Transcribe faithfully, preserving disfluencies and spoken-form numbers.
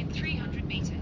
in three hundred meters.